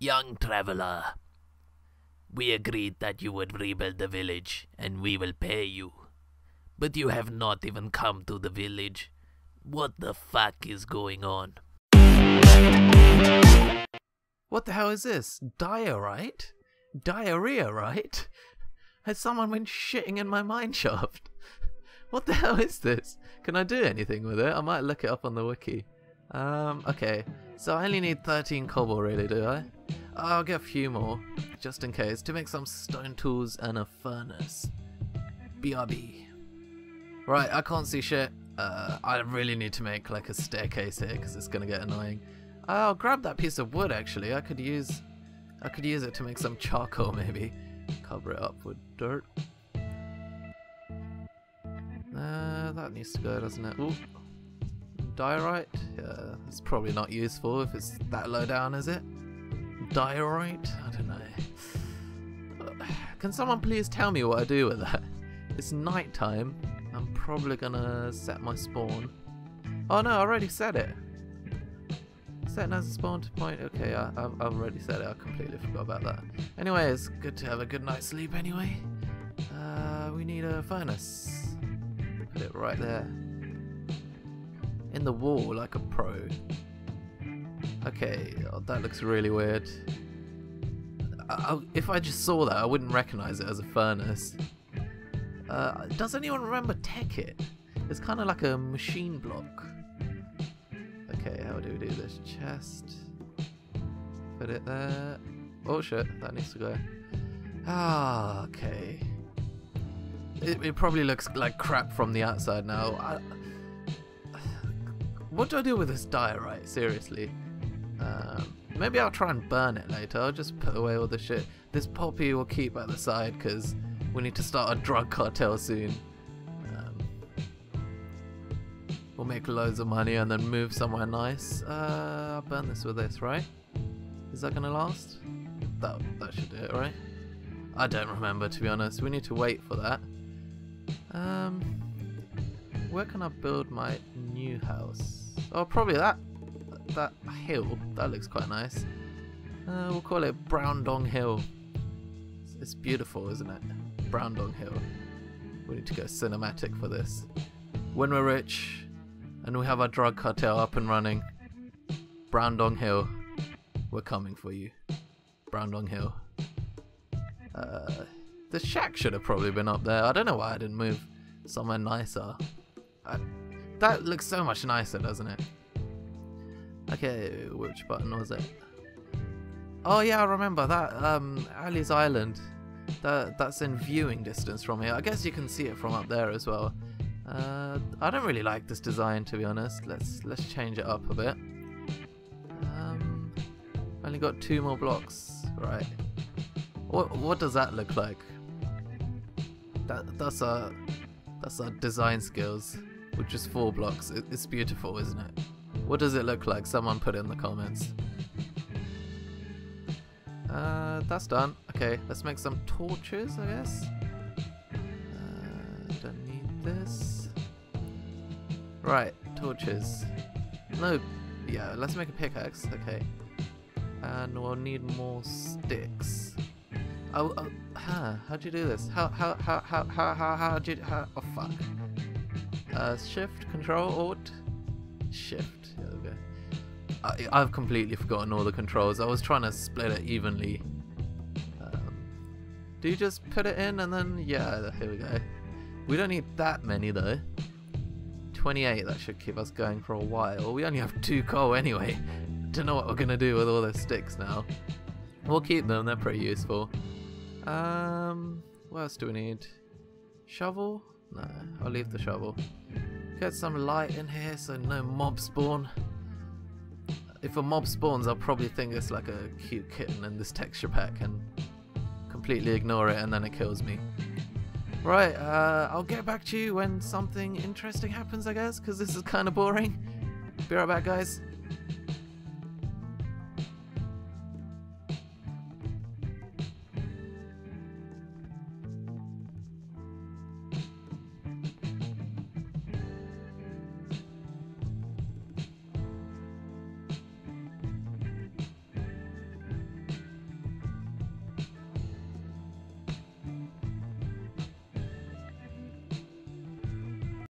Young traveler, we agreed that you would rebuild the village, and we will pay you. But you have not even come to the village. What the fuck is going on? What the hell is this? Diorite? Diarrhea, right? Has someone been shitting in my mineshaft? What the hell is this? Can I do anything with it? I might look it up on the wiki. Okay. So I only need 13 cobble really, do I? I'll get a few more, just in case, to make some stone tools and a furnace. BRB. Right, I can't see shit. I really need to make like a staircase here, because it's going to get annoying. I'll grab that piece of wood actually. I could use it to make some charcoal maybe. Cover it up with dirt. That needs to go, doesn't it? Ooh. Diorite? Yeah, it's probably not useful if it's that low down, is it? Diorite? I don't know. Can someone please tell me what I do with that? It's night time. I'm probably gonna set my spawn. Oh no, I already set it. Set as a spawn point. Okay, I've already said it. I completely forgot about that. Anyway, it's good to have a good night's sleep anyway. We need a furnace. Put it right there. In the wall like a pro. Okay, oh, that looks really weird. If I just saw that, I wouldn't recognize it as a furnace. Does anyone remember Tekkit? It's kind of like a machine block. Okay, how do we do this? Chest. Put it there. Oh shit, that needs to go. Ah, okay. It probably looks like crap from the outside now. What do I do with this diorite? Seriously. Maybe I'll try and burn it later. I'll just put away all the shit. This poppy will keep at the side because we need to start a drug cartel soon. We'll make loads of money and then move somewhere nice. I'll burn this with this, right? Is that gonna last? That should do it, right? I don't remember, to be honest. We need to wait for that. Where can I build my new house? Oh, probably that hill. That looks quite nice. We'll call it Brown Dong Hill. It's beautiful, isn't it? Brown Dong Hill. We need to go cinematic for this. When we're rich and we have our drug cartel up and running, Brown Dong Hill, we're coming for you. Brown Dong Hill. The shack should have probably been up there. I don't know why I didn't move somewhere nicer. That looks so much nicer, doesn't it? Okay, which button was it? Oh yeah, I remember that. Ali's Island. That's in viewing distance from here. I guess you can see it from up there as well. I don't really like this design, to be honest. Let's change it up a bit. Only got 2 more blocks, right? What does that look like? That's our design skills. With just 4 blocks, it's beautiful, isn't it? What does it look like? Someone put it in the comments. That's done. Okay, let's make some torches, I guess. Don't need this. Right, torches. No, yeah, let's make a pickaxe, okay. And we'll need more sticks. How'd you do this? How'd you, oh fuck. Shift, control, alt, shift, there we go. I've completely forgotten all the controls. I was trying to split it evenly. Do you just put it in and then, yeah, here we go. We don't need that many though. 28, that should keep us going for a while. We only have 2 coal anyway. Don't know what we're gonna do with all those sticks now. We'll keep them, they're pretty useful. What else do we need? Shovel? No, I'll leave the shovel. Get some light in here so no mob spawn. If a mob spawns, I'll probably think it's like a cute kitten in this texture pack and completely ignore it and then it kills me. Right, I'll get back to you when something interesting happens, I guess, because this is kind of boring. Be right back, guys.